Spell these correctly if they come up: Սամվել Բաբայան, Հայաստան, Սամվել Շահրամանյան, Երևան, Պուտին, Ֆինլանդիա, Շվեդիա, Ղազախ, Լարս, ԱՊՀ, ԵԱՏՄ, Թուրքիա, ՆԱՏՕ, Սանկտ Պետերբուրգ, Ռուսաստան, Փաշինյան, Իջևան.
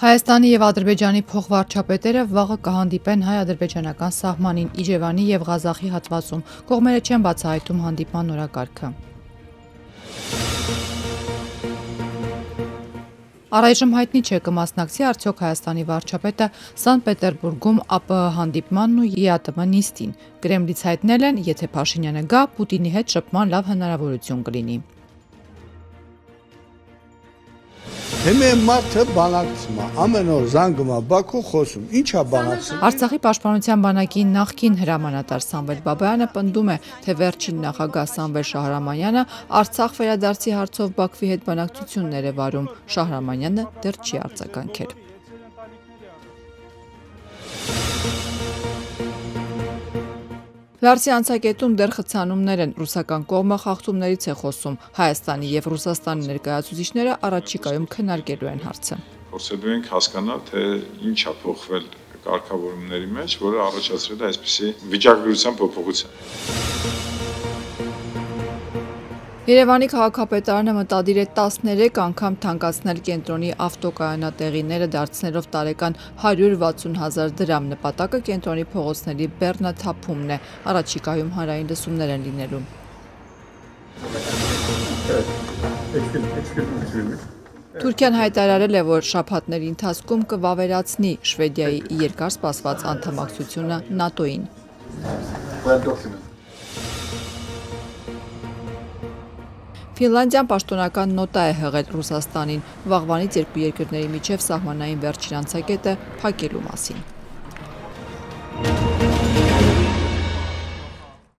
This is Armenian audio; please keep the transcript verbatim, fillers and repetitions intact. Հայաստանի և Ադրբեջանի փոխվարչապետերը վաղը կհանդիպեն հայ-ադրբեջանական սահմանին Իջևանի և Ղազախի հատվածում, կողմերը չեն բացահայտում հանդիպման օրակարգը։ Առայժմ հայտնի չէ կմասնակցի արդյոք Հայաստանի վարչապետը Սանկտ Պետերբուրգում ԱՊՀ հանդիպմանն ու ԵԱՏՄ նիստին։ Կրեմլից հայտնել են, եթե Փաշինյանը գա, Պուտինի հետ շփման լավ հնարավորություն կլինի։ Հենց մարդը բանակցում է, ամեն օր զանգում է Բաքու, խոսում, ի՞նչ է բանակցում։ Արցախի պաշտպանության բանակի նախկին հրամանատար Սամվել Բաբայանը պնդում է, թե վերջին նախագահ Սամվել Շահրամանյանը Արցախ վերադարձի հարցով Բաքվի հետ բանակցություններ է վարում, Շահրամանյանը դեռ չի արձագանքել։ Լարսի անցակետում դեռ խցանումներ են, ռուսական կողմը խախտումներից է խոսում, Հայաստանի և Ռուսաստանի ներկայացուցիչները առաջիկայում քննարկելու են հարցը։ Փորձելու ենք հասկանալ, թե ինչ է փոխվել կարգավորումների մեջ, որը առաջացրել է այսպիսի վիճակագրության փոփոխություն։ Երևանի քաղաքապետարանը մտադիր է տասներեք անգամ թանկացնել կենտրոնի ավտոկայանատեղիները դարձնելով տարեկան հարյուր վաթսուն հազար դրամ, նպատակը կենտրոնի փողոցների բեռնաթափումն է, առաջիկայում հանրային լսումներ են լինելու։ Թուրքիան հայտարարել է, որ շաբաթների ընթացքում կվավերացնի Շվեդիայի երկար սպասված անդամակցությունը ՆԱՏՕ-ին։ Ֆինլանդիան պաշտոնական նոտա է հղել Ռուսաստանին, վաղվանից երկու երկրների միջև սահմանային վերջին անցակետը փակելու մասին։